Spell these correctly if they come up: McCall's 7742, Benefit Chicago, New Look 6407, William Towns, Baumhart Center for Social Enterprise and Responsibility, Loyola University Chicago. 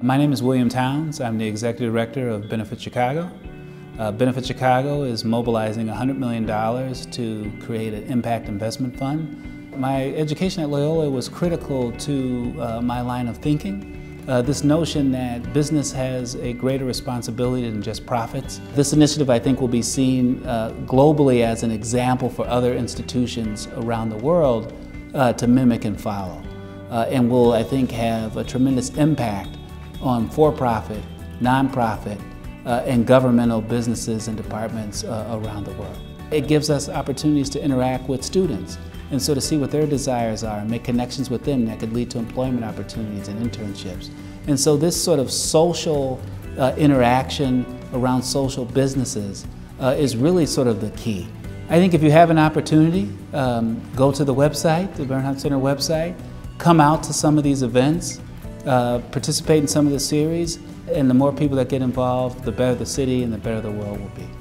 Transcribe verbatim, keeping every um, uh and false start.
My name is William Towns. I'm the Executive Director of Benefit Chicago. Uh, Benefit Chicago is mobilizing one hundred million dollars to create an impact investment fund. My education at Loyola was critical to uh, my line of thinking. Uh, this notion that business has a greater responsibility than just profits. This initiative, I think, will be seen uh, globally as an example for other institutions around the world uh, to mimic and follow. Uh, and will, I think, have a tremendous impact on for-profit, non-profit, uh, and governmental businesses and departments uh, around the world. It gives us opportunities to interact with students. And so to see what their desires are and make connections with them that could lead to employment opportunities and internships. And so this sort of social uh, interaction around social businesses uh, is really sort of the key. I think if you have an opportunity, um, go to the website, the Baumhart Center website, come out to some of these events, uh, participate in some of the series, and the more people that get involved, the better the city and the better the world will be.